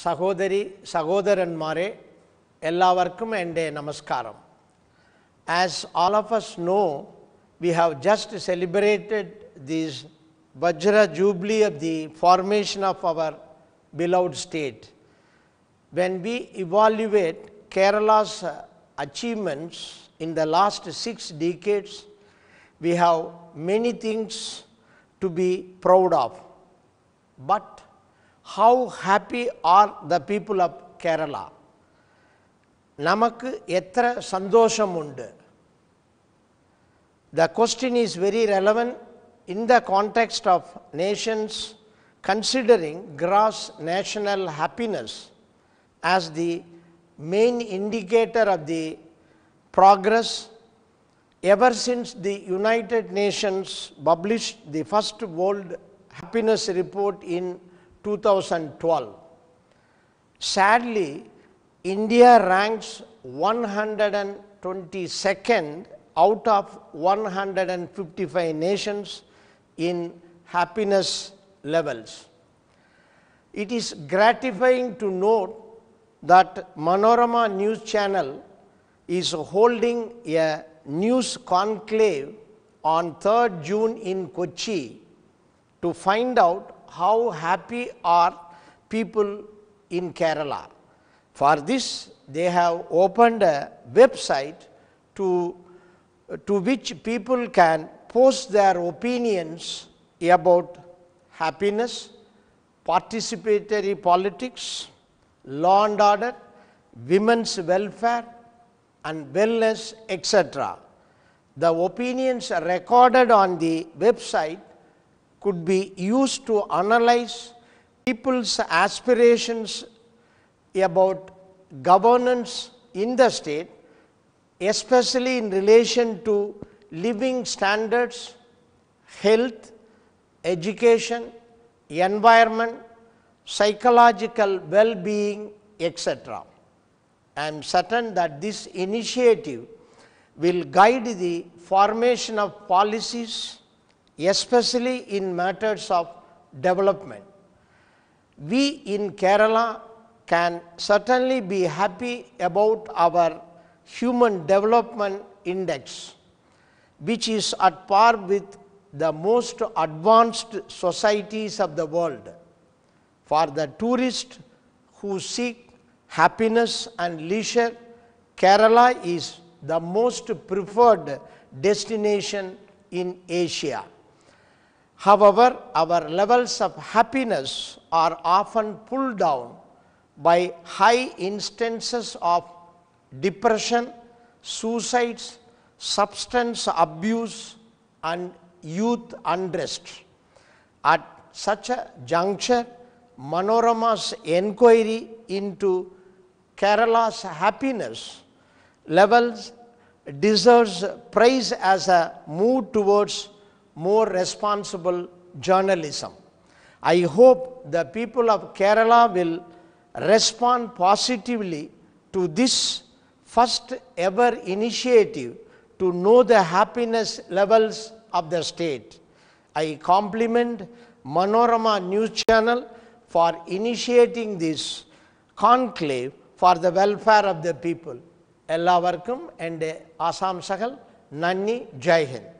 Sahodari, Sahodaran Mare, Ella Varkum and Namaskaram. As all of us know, we have just celebrated this Vajra Jubilee of the formation of our beloved state. When we evaluate Kerala's achievements in the last 6 decades, we have many things to be proud of. But how happy are the people of Kerala? Namakku Etra Santosham Undu. The question is very relevant in the context of nations considering gross national happiness as the main indicator of the progress ever since the United Nations published the first World Happiness Report in 2012. Sadly, India ranks 122nd out of 155 nations in happiness levels. It is gratifying to note that Manorama News Channel is holding a news conclave on 3rd June in Kochi to find out how happy are people in Kerala. For this, they have opened a website to which people can post their opinions about happiness, participatory politics, law and order, women's welfare and wellness, etc. The opinions recorded on the website could be used to analyze people's aspirations about governance in the state, especially in relation to living standards, health, education, environment, psychological well-being, etc. I am certain that this initiative will guide the formation of policies, especially in matters of development. We in Kerala can certainly be happy about our Human Development Index, which is at par with the most advanced societies of the world. For the tourists who seek happiness and leisure, Kerala is the most preferred destination in Asia. However, our levels of happiness are often pulled down by high instances of depression, suicides, substance abuse and youth unrest. At such a juncture, Manorama's inquiry into Kerala's happiness levels deserves praise as a move towards more responsible journalism. I hope the people of Kerala will respond positively to this first ever initiative to know the happiness levels of the state. I compliment Manorama News Channel for initiating this conclave for the welfare of the people. Ellavarkkum and Asam Sakal, Nanni, Jai Hind.